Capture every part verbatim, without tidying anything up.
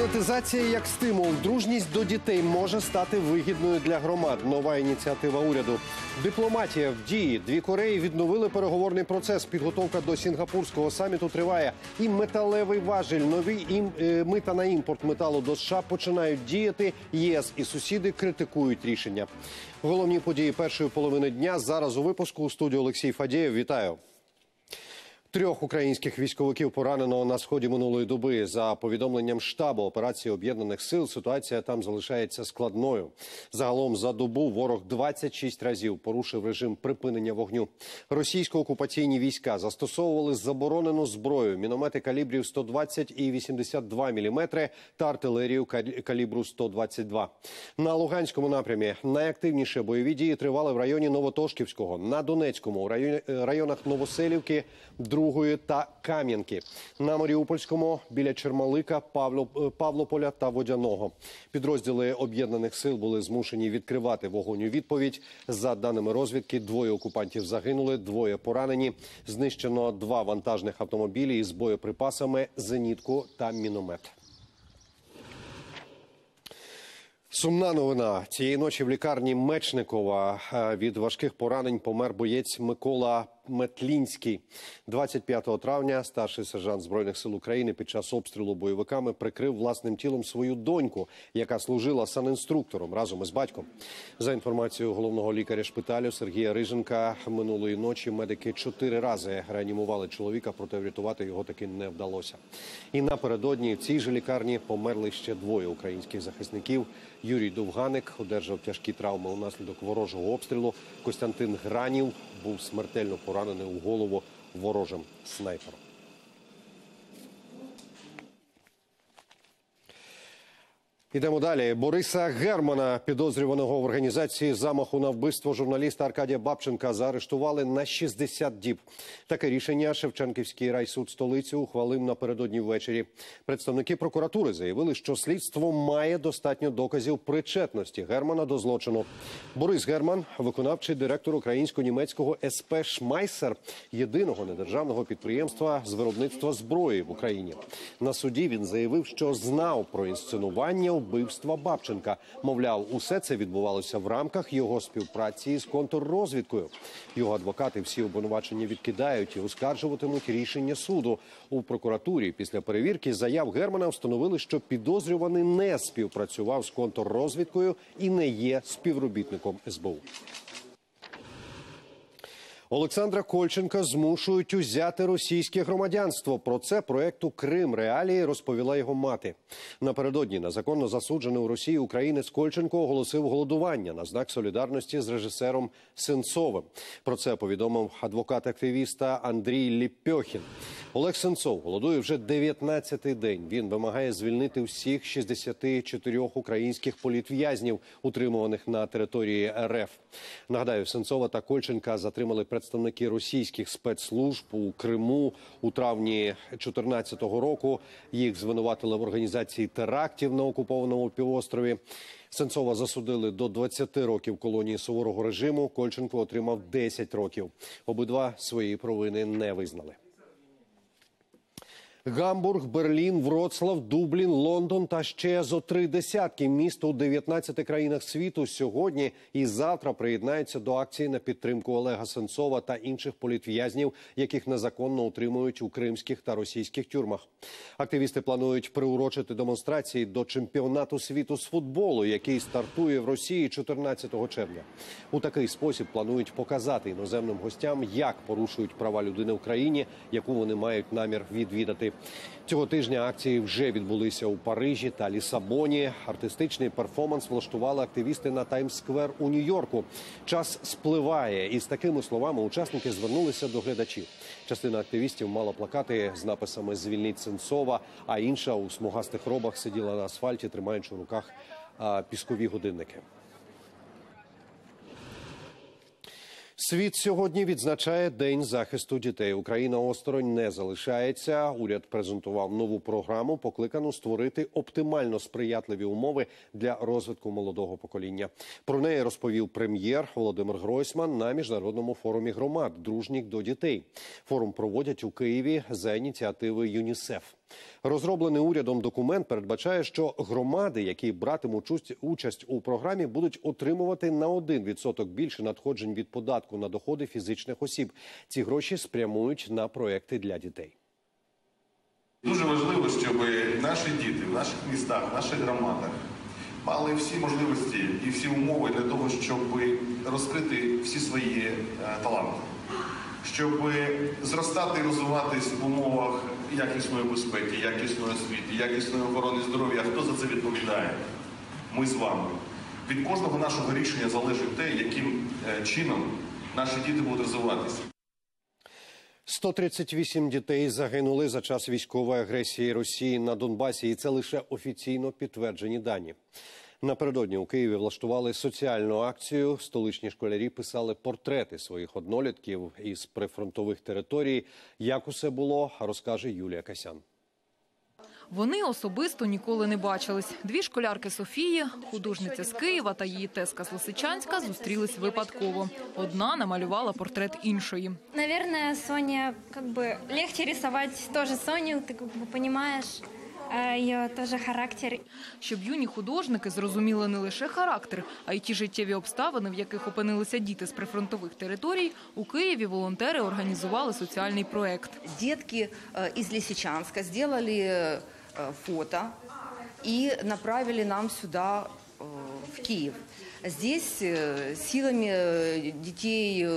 Монетизація як стимул. Дружність до дітей може стати вигідною для громад. Нова ініціатива уряду. Дипломатія в дії. Дві Кореї відновили переговорний процес. Підготовка до сінгапурського саміту триває. І металевий важіль. Нові ім... мита на імпорт металу до США починають діяти. ЄС і сусіди критикують рішення. Головні події першої половини дня. Зараз у випуску. У студії Олексій Фадєєв. Вітаю. Трьох українських військовиків поранено на сході минулої доби. За повідомленням штабу операції об'єднаних сил, ситуація там залишається складною. Загалом за добу ворог двадцять шість разів порушив режим припинення вогню. Російсько-окупаційні війська застосовували заборонену зброю, міномети калібрів сто двадцять і вісімдесят два міліметри та артилерію калібру сто двадцять два. На Луганському напрямі найактивніше бойові дії тривали в районі Новотошківського, на Донецькому, у районах Новоселівки, Дружківського, Другої та Кам'янки. На Маріупольському, біля Чермалика, Павлополя та Водяного. Підрозділи об'єднаних сил були змушені відкривати вогонь у відповідь. За даними розвідки, двоє окупантів загинули, двоє поранені. Знищено два вантажних автомобілі із боєприпасами, зенітку та міномет. Сумна новина. Цієї ночі в лікарні Мечникова від важких поранень помер боєць Микола Метлінський. двадцять п'ятого травня старший сержант Збройних сил України під час обстрілу бойовиками прикрив власним тілом свою доньку, яка служила санінструктором разом із батьком. За інформацією головного лікаря шпиталю Сергія Риженка, минулої ночі медики чотири рази реанімували чоловіка, проте врятувати його таки не вдалося. І напередодні в цій же лікарні померли ще двоє українських захисників. Юрій Довганик одержав тяжкі травми унаслідок ворожого обстрілу. Костянтин Гранів був смертельно поранений у голову ворожим снайпером. Ідемо далі. Бориса Германа, підозрюваного в організації замаху на вбивство журналіста Аркадія Бабченка, заарештували на шістдесят діб. Таке рішення Шевченківський райсуд столиці ухвалив напередодні ввечері. Представники прокуратури заявили, що слідство має достатньо доказів причетності Германа до злочину. Борис Герман, виконавчий директор українсько-німецького ес пе «Шмайсер», єдиного недержавного підприємства з виробництва зброї в Україні. На суді він заявив, що знав про інсценування вбивства Бабченка. Мовляв, усе це відбувалося в рамках його співпраці з контррозвідкою. Його адвокати всі обвинувачення відкидають і оскаржуватимуть рішення суду. У прокуратурі після перевірки заяв Германа встановили, що підозрюваний не співпрацював з контррозвідкою і не є співробітником ес бе у. Олександра Кольченка змушують узяти російське громадянство. Про це проєкту «Крим. Реалії» розповіла його мати. Напередодні на законно засуджений у Росії українець Кольченко оголосив голодування на знак солідарності з режисером Сенцовим. Про це повідомив адвокат-активіста Андрій Ліпьохін. Олег Сенцов голодує вже дев'ятнадцятий день. Він вимагає звільнити всіх шістдесят чотири українських політв'язнів, утримуваних на території ер еф. Нагадаю, Сенцова та Кольченка затримали представники російських спецслужб у Криму у травні дві тисячі чотирнадцятого року. Їх звинуватили в організації терактів на окупованому півострові. Сенцова засудили до двадцяти років колонії суворого режиму. Кольченко отримав десять років. Обидва свої провини не визнали. Гамбург, Берлін, Вроцлав, Дублін, Лондон та ще зо три десятки міст у дев'ятнадцяти країнах світу сьогодні і завтра приєднаються до акції на підтримку Олега Сенцова та інших політв'язнів, яких незаконно утримують у кримських та російських тюрмах. Активісти планують приурочити демонстрації до чемпіонату світу з футболу, який стартує в Росії чотирнадцятого червня. У такий спосіб планують показати іноземним гостям, як порушують права людини в країні, яку вони мають намір відвідати. Цього тижня акції вже відбулися у Парижі та Лісабоні. Артистичний перформанс влаштували активісти на Таймс-сквер у Нью-Йорку. Час спливає. І з такими словами учасники звернулися до глядачів. Частина активістів мала плакати з написами «Звільніть Сенцова», а інша у смугастих робах сиділа на асфальті, тримаючи у руках піскові годинники. Світ сьогодні відзначає День захисту дітей. Україна осторонь не залишається. Уряд презентував нову програму, покликану створити оптимально сприятливі умови для розвитку молодого покоління. Про неї розповів прем'єр Володимир Гройсман на Міжнародному форумі громад, дружніх до дітей. Форум проводять у Києві за ініціативи ЮНІСЕФ. Розроблений урядом документ передбачає, що громади, які братимуть участь у програмі, будуть отримувати на один відсоток більше надходжень від податку на доходи фізичних осіб. Ці гроші спрямують на проекти для дітей. Дуже важливо, щоб наші діти в наших містах, в наших громадах мали всі можливості і всі умови для того, щоб розкрити всі свої таланти, щоб зростати і розвиватись в умовах якісної безпеки, якісної освіти, якісної охорони здоров'я. Хто за це відповідає? Ми з вами. Від кожного нашого рішення залежить те, яким чином наші діти будуть розвиватися. сто тридцять вісім дітей загинули за час військової агресії Росії на Донбасі, і це лише офіційно підтверджені дані. Напередодні у Києві влаштували соціальну акцію. Столичні школярі писали портрети своїх однолітків із прифронтових територій. Як усе було, розкаже Юлія Касян. Вони особисто ніколи не бачились. Дві школярки Софії, художниця з Києва, та її тезка з Лисичанська зустрілись випадково. Одна намалювала портрет іншої. Наверное, Соня, как бы, легче рисовать тоже Соню, ты как бы понимаешь ее тоже характер. Щоб юні художники зрозуміли не лише характер, а й ті життєві обставини, в яких опинилися діти з прифронтових територій, у Києві волонтери організували соціальний проект. Дітки із Лисичанська зробили фото и направили нам сюда, в Киев. Здесь силами детей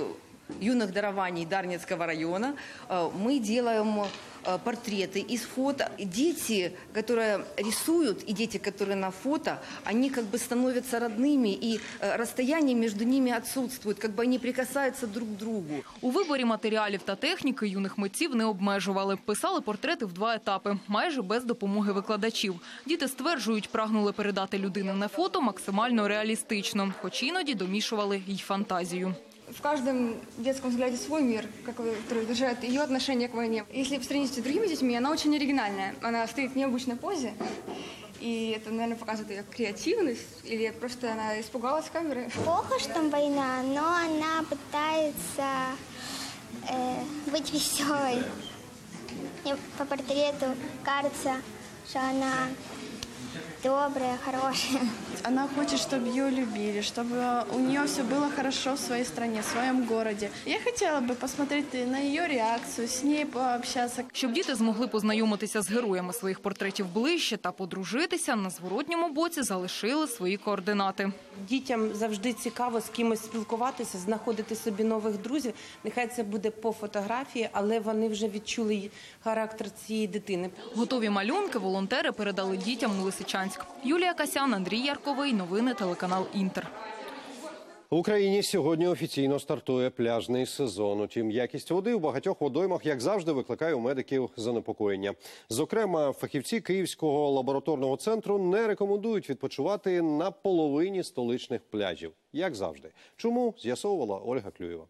юных дарований Дарницкого района мы делаем портреты из фото. Дети, которые рисуют, и дети, которые на фото, они как бы становятся родными, и расстояние между ними отсутствует, как бы они прикасаются друг к другу. У виборі матеріалів та техніки юних митців не обмежували. Писали портрети в два етапи, майже без допомоги викладачів. Діти, стверджують, прагнули передати людину на фото максимально реалістично, хоч іноді домішували й фантазію. В каждом детском взгляде свой мир, который отражает ее отношение к войне. Если по сравнению с другими детьми, она очень оригинальная. Она стоит в необычной позе, и это, наверное, показывает ее креативность, или просто она испугалась камеры. Плохо, что там война, но она пытается э, быть веселой. Мне по портрету кажется, что она добрая, хорошая. Она хочет, чтобы ее любили, чтобы у нее все было хорошо в своей стране, в своем городе. Я хотела бы посмотреть на ее реакцию, с ней пообщаться. Щоб діти змогли познайомитися з героями своїх портретів ближче та подружитися, на зворотньому боці залишили свої координати. Дітям завжди цікаво з кимось спілкуватися, знаходити собі нових друзів. Нехай це буде по фотографії, але вони вже відчули характер цієї дитини. Готові малюнки волонтери передали дітям у Лисичанськ. Юлія Касян, Андрій Ярковий. Новини телеканал «Інтер». В Україні сьогодні офіційно стартує пляжний сезон. Утім, якість води в багатьох водоймах, як завжди, викликає у медиків занепокоєння. Зокрема, фахівці Київського лабораторного центру не рекомендують відпочивати на половині столичних пляжів. Як завжди. Чому, з'ясовувала Ольга Клюєва.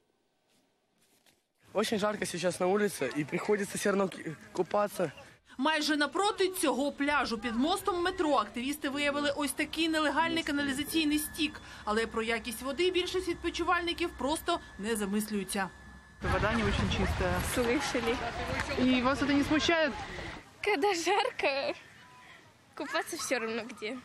Дуже жарко зараз на вулиці і приходиться все одно купатися. Майже напроти цього пляжу під мостом метро активісти виявили ось такий нелегальний каналізаційний стік. Але про якість води більшість відпочивальників просто не замислюються. Вода не дуже чиста. Слышали. І вас це не смущає? Коли жарко, купатися все одно де.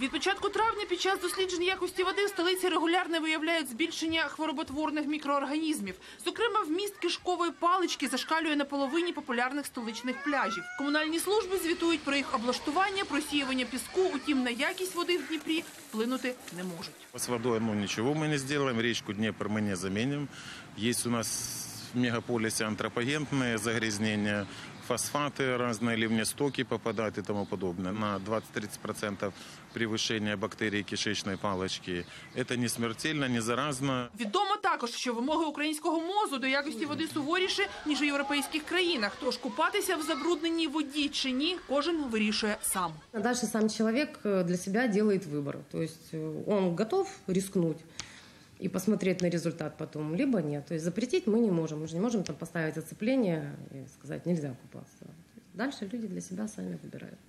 Від початку травня під час досліджень якості води в столиці регулярно виявляють збільшення хвороботворних мікроорганізмів. Зокрема, вміст кишкової палички зашкалює на половині популярних столичних пляжів. Комунальні служби звітують про їх облаштування, просіювання піску, утім на якість води в Дніпрі вплинути не можуть. З водою ми нічого не зробимо, річку Дніпр ми не замінимо. Є у нас в мегаполісі антропогенні загрязнення, фосфаты, разные ливнестоки попадают и тому подобное. На двадцать-тридцать процентов превышение бактерий кишечной палочки. Это не смертельно, не заразно. Відомо також, що вимоги українського МОЗу до якості води суворіші, ніж у європейських країнах. Тож купатися в забрудненій воді чи ні, кожен вирішує сам. Дальше сам чоловік для себе робить вибір. Тобто він готов ризикнути и посмотреть на результат потом, либо нет. То есть запретить мы не можем. Мы же не можем там поставить оцепление и сказать, нельзя купаться. Дальше люди для себя сами выбирают.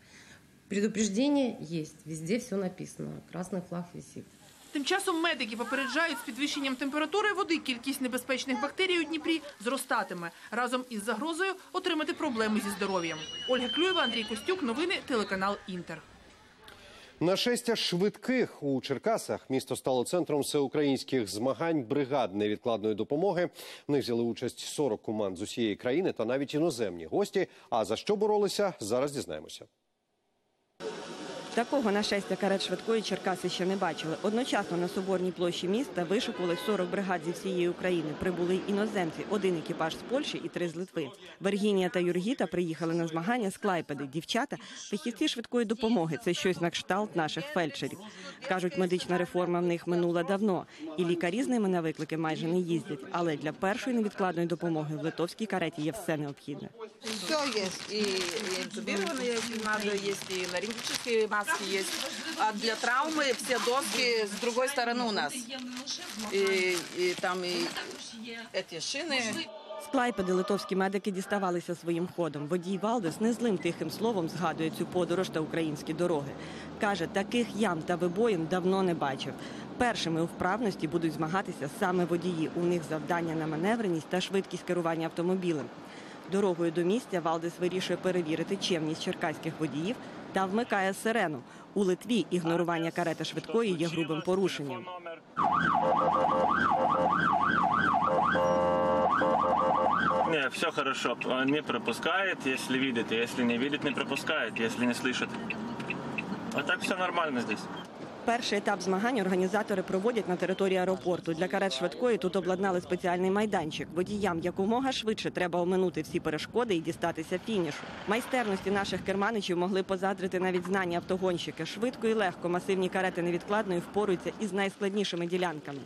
Предупреждение есть, везде все написано, красный флаг висит. Тим часом медики попереджають, з підвищенням температури води кількість небезпечних бактерій у Дніпрі зростатиме. Разом із загрозою отримати проблеми зі здоров'ям. Ольга Клюєва, Андрій Костюк. Новини телеканал «Інтер». Нашестя швидких у Черкасах. Місто стало центром всеукраїнських змагань бригад невідкладної допомоги. В них взяли участь сорок команд з усієї країни та навіть іноземні гості. А за що боролися, зараз дізнаємося. Такого нашестя карет швидкої черкаси ще не бачили. Одночасно на Соборній площі міста вишикували сорок бригад зі всієї України. Прибули іноземці, один екіпаж з Польщі і три з Литви. Вірджинія та Юргіта приїхали на змагання з Клайпеди. Дівчата – фахівці швидкої допомоги. Це щось на кшталт наших фельдшерів. Кажуть, медична реформа в них минула давно. І лікарі з ними на виклики майже не їздять. Але для першої невідкладної допомоги в литовській кареті є все необхідне. Все є. І інтубіровані, які треба, є і ларингічні маски. Есть. А для травмы все доски с другой стороны у нас. И, и там и эти шины. З Клайпеди литовські медики діставалися своїм ходом. Водій Валдис не злим тихим словом згадує цю подорож та українські дороги. Каже, таких ям та вибоїн давно не бачив. Першими у вправності будуть змагатися саме водії. У них завдання на маневреність та швидкість керування автомобілем. Дорогою до місця Валдис вирішує перевірити чемність черкаських водіїв та вмикає сирену. У Литві ігнорування карети швидкої є грубим порушенням. Не, все хорошо. Не пропускает, если видит. Если не видит, не пропускает. Если не слышит. А так все нормально здесь. Перший етап змагань організатори проводять на території аеропорту. Для карет швидкої тут обладнали спеціальний майданчик. Водіям якомога швидше треба оминути всі перешкоди і дістатися фінішу. Майстерності наших керманичів могли позаздрити навіть знані автогонщики. Швидко і легко масивні карети невідкладної впоруються із найскладнішими ділянками.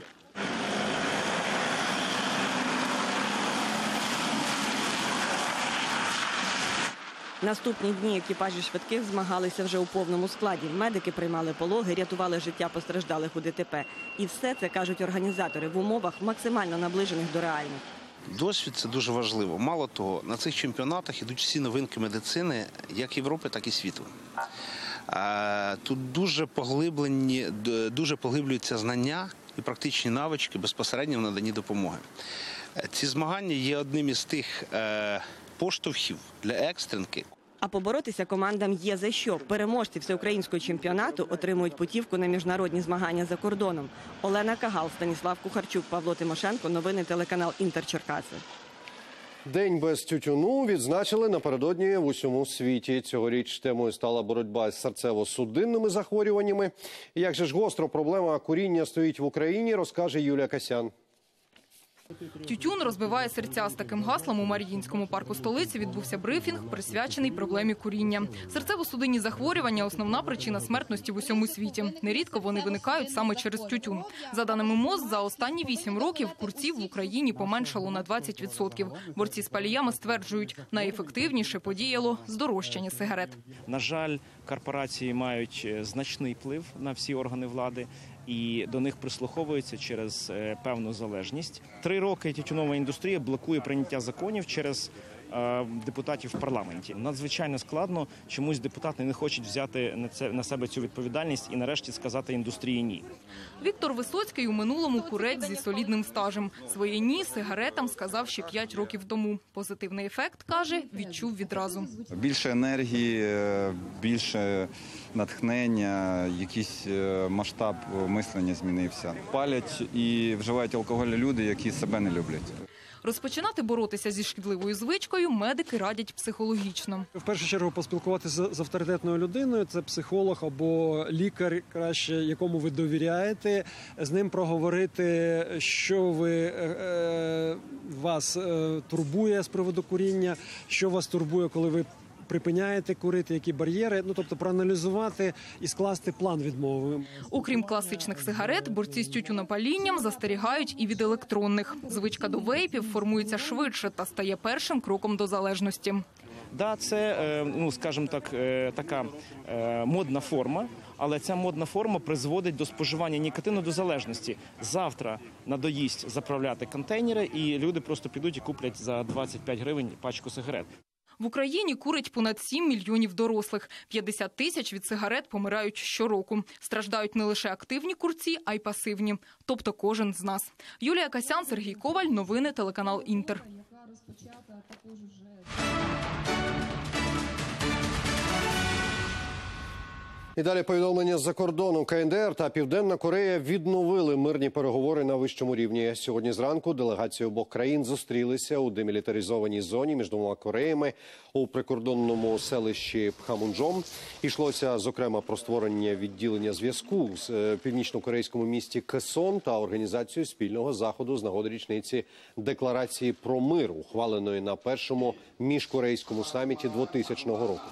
Наступні дні екіпажі швидких змагалися вже у повному складі. Медики приймали пологи, рятували життя постраждалих у ДТП. І все це, кажуть організатори, в умовах максимально наближених до реальних. Досвід – це дуже важливо. Мало того, на цих чемпіонатах йдуть всі новинки медицини, як Європи, так і світу. Тут дуже поглиблені, дуже поглиблюються знання і практичні навички безпосередньо в наданні допомоги. Ці змагання є одним із тих поштовхів для екстренки. А поборотися командам є за що. Переможці всеукраїнського чемпіонату отримують путівку на міжнародні змагання за кордоном. Олена Кагал, Станіслав Кухарчук, Павло Тимошенко. Новини телеканал «Інтер» Черкаси. День без тютюну відзначили напередодні в усьому світі. Цьогоріч темою стала боротьба з серцево-судинними захворюваннями. Як же ж гостро проблема куріння стоїть в Україні, розкаже Юлія Касян. Тютюн розбиває серця. З таким гаслом у Маріїнському парку столиці відбувся брифінг, присвячений проблемі куріння. Серцево-судинні захворювання – основна причина смертності в усьому світі. Нерідко вони виникають саме через тютюн. За даними МОЗ, за останні вісім років курців в Україні поменшало на двадцять відсотків. Борці з паліями стверджують, найефективніше подіяло здорожчання сигарет. На жаль, корпорації мають значний вплив на всі органи влади. І до них прислуховуються через певну залежність. Три роки тютюнова індустрія блокує прийняття законів через е, депутатів в парламенті. Надзвичайно складно, чомусь депутати не хочуть взяти на, це, на себе цю відповідальність і нарешті сказати індустрії «ні». Віктор Висоцький у минулому курець зі солідним стажем. Своє «ні» сигаретам сказав ще п'ять років тому. Позитивний ефект, каже, відчув відразу. Більше енергії, більше натхнення, якийсь масштаб мислення змінився. Палять і вживають алкоголь люди, які себе не люблять. Розпочинати боротися зі шкідливою звичкою медики радять психологічно. В першу чергу поспілкуватися з авторитетною людиною, це психолог або лікар, краще якому ви довіряєте, з ним проговорити, що ви, е, вас е, турбує з приводу куріння, що вас турбує, коли ви припиняєте курити, які бар'єри, ну тобто проаналізувати і скласти план відмови. Окрім класичних сигарет, борці з тютюнопалінням застерігають і від електронних. Звичка до вейпів формується швидше та стає першим кроком до залежності. Да, це, ну, скажімо так, така модна форма, але ця модна форма призводить до споживання нікотину до залежності. Завтра надоїсть заправляти контейнери, і люди просто підуть і куплять за двадцять п'ять гривень пачку сигарет. В Україні курить понад сім мільйонів дорослих. п'ятдесят тисяч від сигарет помирають щороку. Страждають не лише активні курці, а й пасивні. Тобто кожен з нас. Юлія Касян, Сергій Коваль, новини, телеканал «Інтер». І далі повідомлення з-за кордону. КНДР та Південна Корея відновили мирні переговори на вищому рівні. Сьогодні зранку делегації обох країн зустрілися у демілітаризованій зоні між двома Кореями у прикордонному селищі Пхамунджом. Йшлося, зокрема, про створення відділення зв'язку з північно-корейському місті Кесон та організацію спільного заходу з нагоди річниці декларації про мир, ухваленої на першому міжкорейському саміті двотисячного року.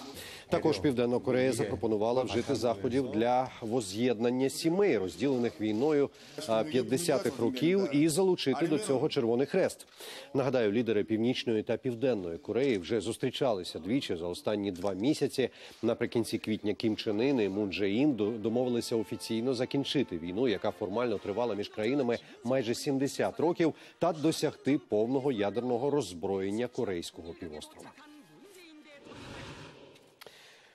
Також Південна Корея запропонувала вжити заходів для воз'єднання сімей, розділених війною п'ятдесятих років, і залучити до цього Червоний Хрест. Нагадаю, лідери Північної та Південної Кореї вже зустрічалися двічі за останні два місяці. Наприкінці квітня Кім Чен Ин і Мун Чжеін домовилися офіційно закінчити війну, яка формально тривала між країнами майже сімдесят років, та досягти повного ядерного роззброєння Корейського півострова.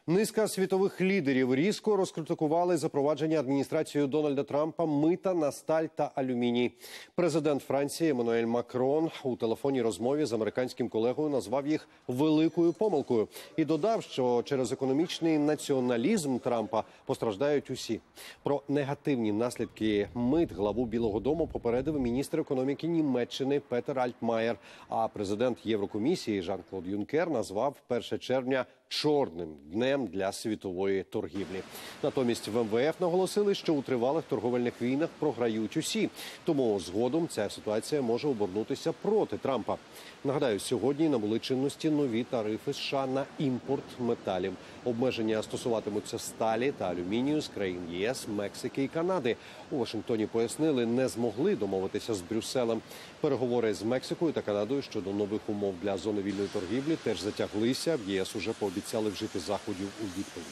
Низка світових лідерів різко розкритикували запровадження адміністрацією Дональда Трампа мита на сталь та алюміній. Президент Франції Еммануель Макрон у телефонній розмові з американським колегою назвав їх великою помилкою і додав, що через економічний націоналізм Трампа постраждають усі. Про негативні наслідки мит главу Білого дому попередив міністр економіки Німеччини Петер Альтмайер, а президент Єврокомісії Жан-Клод Юнкер назвав перше червня чорним днем для світової торгівлі. Натомість в ем ве еф наголосили, що у тривалих торговельних війнах програють усі. Тому згодом ця ситуація може обернутися проти Трампа. Нагадаю, сьогодні набули чинності нові тарифи США на імпорт металів. Обмеження стосуватимуться сталі та алюмінію з країн ЄС, Мексики і Канади. У Вашингтоні пояснили, не змогли домовитися з Брюсселем. Переговори з Мексикою та Канадою щодо нових умов для зони вільної торгівлі теж затяглися. В ЄС уже пообіцяли вжити заходів у відповідь.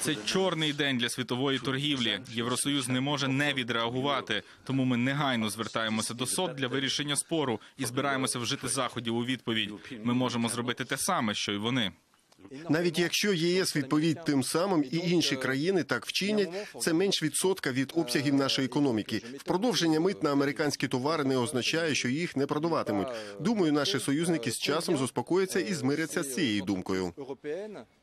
Це чорний день для світової торгівлі. Євросоюз не може не відреагувати. Тому ми негайно звертаємося до ес о те для вирішення спору і збираємося вжити заходів у відповідь. Ми можемо зробити те саме, що й вони. Навіть якщо ЄС відповість тим самим і інші країни так вчинять, це менш відсотка від обсягів нашої економіки. Впровадження мит на американські товари не означає, що їх не продаватимуть. Думаю, наші союзники з часом заспокояться і змиряться з цією думкою.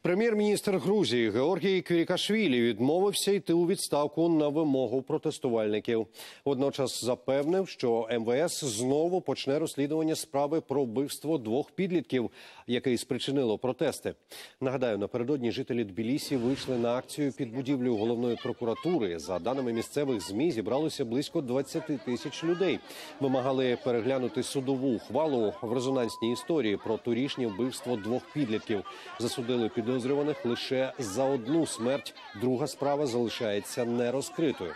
Прем'єр-міністр Грузії Георгій Квірікашвілі відмовився йти у відставку на вимогу протестувальників. Водночас запевнив, що ем ве ес знову почне розслідування справи про вбивство двох підлітків, яке спричинило протести. Нагадаю, напередодні жителі Тбілісі вийшли на акцію під будівлею головної прокуратури. За даними місцевих зе ем і, зібралося близько двадцяти тисяч людей. Вимагали переглянути судову ухвалу в резонансній історії про торішнє вбивство двох підлітків. Засудили підозрюваних лише за одну смерть. Друга справа залишається нерозкритою.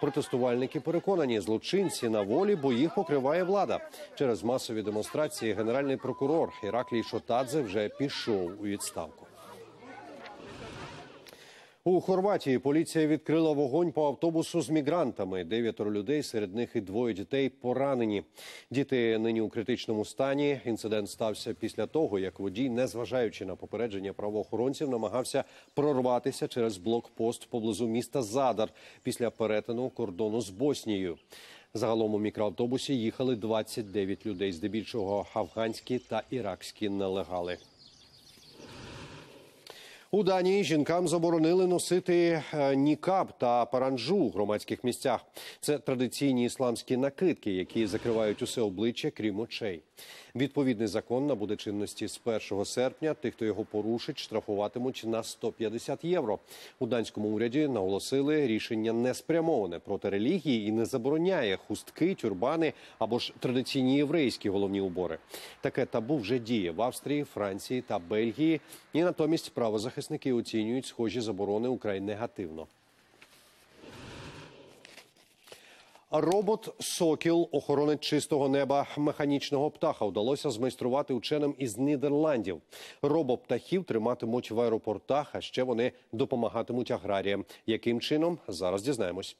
Протестувальники переконані, злочинці на волі, бо їх покриває влада. Через масові демонстрації генеральний прокурор Хераклій Шотадзе вже пішов у відставку. У Хорватії поліція відкрила вогонь по автобусу з мігрантами. Дев'ятеро людей, серед них і двоє дітей, поранені. Діти нині у критичному стані. Інцидент стався після того, як водій, незважаючи на попередження правоохоронців, намагався прорватися через блокпост поблизу міста Задар після перетину кордону з Боснією. Загалом у мікроавтобусі їхали двадцять дев'ять людей, здебільшого афганські та іракські нелегали. У Данії жінкам заборонили носити нікаб та паранджу у громадських місцях. Це традиційні ісламські накидки, які закривають усе обличчя, крім очей. Відповідний закон набуде чинності з першого серпня. Тих, хто його порушить, штрафуватимуть на сто п'ятдесят євро. У данському уряді наголосили, рішення не спрямоване проти релігії і не забороняє хустки, тюрбани або ж традиційні єврейські головні убори. Таке табу вже діє в Австрії, Франції та Бельгії. І натомість правозахисники оцінюють схожі заборони украй негативно. Робот-сокіл охоронить чистого неба. Механічного птаха вдалося змайструвати ученим із Нідерландів. Робо-птахів триматимуть в аеропортах, а ще вони допомагатимуть аграріям. Яким чином? Зараз дізнаємось.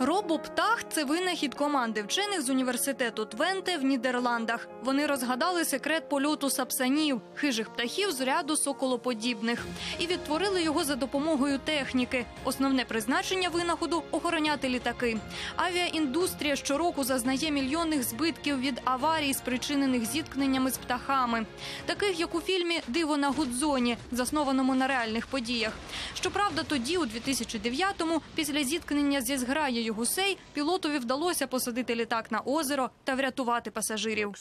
Робоптах – це винахід команди вчених з університету Твенте в Нідерландах. Вони розгадали секрет польоту сапсанів – хижих птахів з ряду соколоподібних. І відтворили його за допомогою техніки. Основне призначення винаходу – охороняти літаки. Авіаіндустрія щороку зазнає мільйонних збитків від аварій, спричинених зіткненнями з птахами. Таких, як у фільмі «Диво на Гудзоні», заснованому на реальних подіях. Щоправда, тоді, у дві тисячі дев'ятому, після зіткнення зі зграєю гусей, пілотові вдалося посадити літак на озеро та врятувати пасажирів.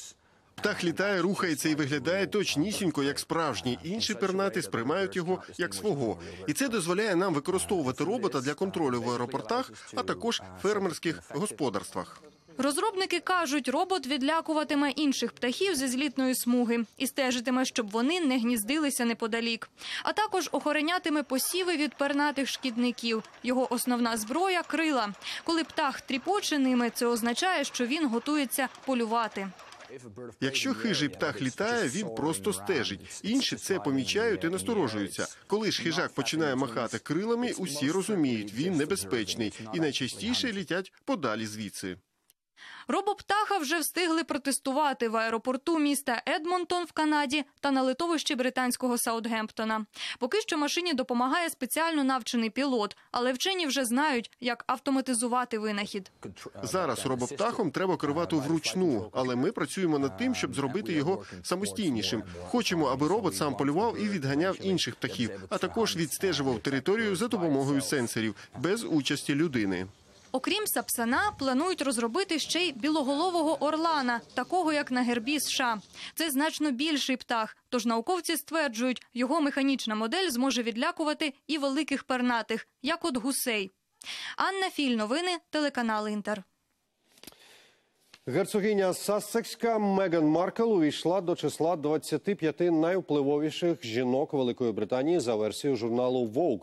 Птах літає, рухається і виглядає точнісінько, як справжній. Інші пернати сприймають його як свого. І це дозволяє нам використовувати робота для контролю в аеропортах, а також фермерських господарствах. Розробники кажуть, робот відлякуватиме інших птахів зі злітної смуги і стежитиме, щоб вони не гніздилися неподалік. А також охоронятиме посіви від пернатих шкідників. Його основна зброя – крила. Коли птах тріпоче ними, це означає, що він готується полювати. Якщо хижий птах літає, він просто стежить. Інші це помічають і насторожуються. Коли ж хижак починає махати крилами, усі розуміють – він небезпечний. І найчастіше літять подалі звідси. Робоптаха вже встигли протестувати в аеропорту міста Едмонтон в Канаді та на литовищі британського Саутгемптона. Поки що машині допомагає спеціально навчений пілот, але вчені вже знають, як автоматизувати винахід. Зараз робоптахом треба керувати вручну, але ми працюємо над тим, щоб зробити його самостійнішим. Хочемо, аби робот сам полював і відганяв інших птахів, а також відстежував територію за допомогою сенсорів, без участі людини. Окрім сапсана, планують розробити ще й білоголового орлана, такого як на гербі США. Це значно більший птах, тож науковці стверджують, його механічна модель зможе відлякувати і великих пернатих, як от гусей. Анна Філь, новини, телеканал «Інтер». Герцогиня Сассекська Меган Маркел увійшла до числа двадцяти п'яти найвпливовіших жінок Великої Британії за версією журналу Vogue.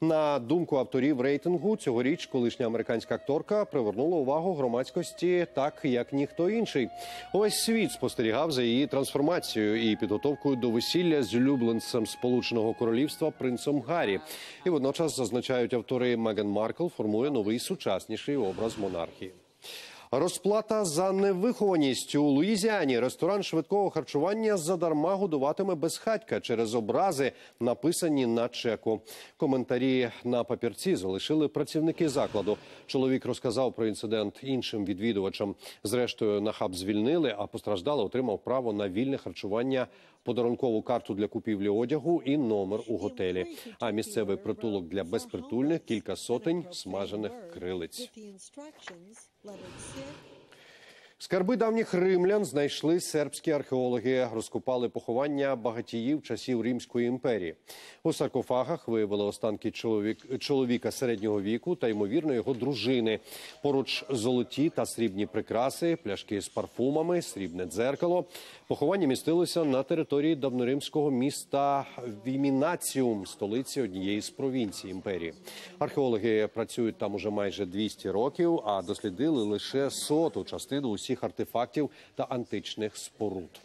На думку авторів рейтингу, цьогоріч колишня американська акторка привернула увагу громадськості так, як ніхто інший. Весь світ спостерігав за її трансформацією і підготовкою до весілля з улюбленцем Сполученого Королівства принцем Гаррі. І водночас, зазначають автори, Меган Маркел формує новий сучасніший образ монархії. Розплата за невихованість у Луїзіані. Ресторан швидкого харчування задарма годуватиме безхатька через образи, написані на чеку. Коментарі на папірці залишили працівники закладу. Чоловік розказав про інцидент іншим відвідувачам. Зрештою, нахаб звільнили, а постраждалий отримав право на вільне харчування, подарункову карту для купівлі одягу і номер у готелі. А місцевий притулок для безпритульних – кілька сотень смажених крилиць. Скарби давніх римлян знайшли сербські археологи. Розкопали поховання багатіїв часів Римської імперії. У саркофагах виявили останки чоловік, чоловіка середнього віку та, ймовірно, його дружини. Поруч золоті та срібні прикраси, пляшки з парфумами, срібне дзеркало. Поховання містилося на території давноримського міста Вімінаціум, столиці однієї з провінцій імперії. Археологи працюють там уже майже двісті років, а дослідили лише соту частину усіх всіх артефактів та античних споруд.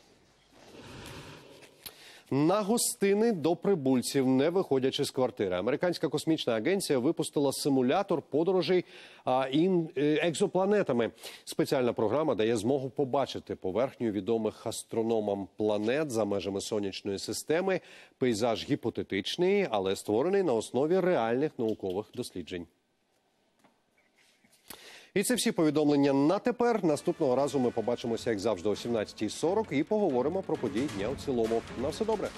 На гостини до прибульців, не виходячи з квартири. Американська космічна агенція випустила симулятор подорожей а, ін, екзопланетами. Спеціальна програма дає змогу побачити поверхню відомих астрономам планет за межами сонячної системи. Пейзаж гіпотетичний, але створений на основі реальних наукових досліджень. І це всі повідомлення на тепер. Наступного разу ми побачимося, як завжди, о сімнадцятій сорок і поговоримо про події дня у цілому. На все добре.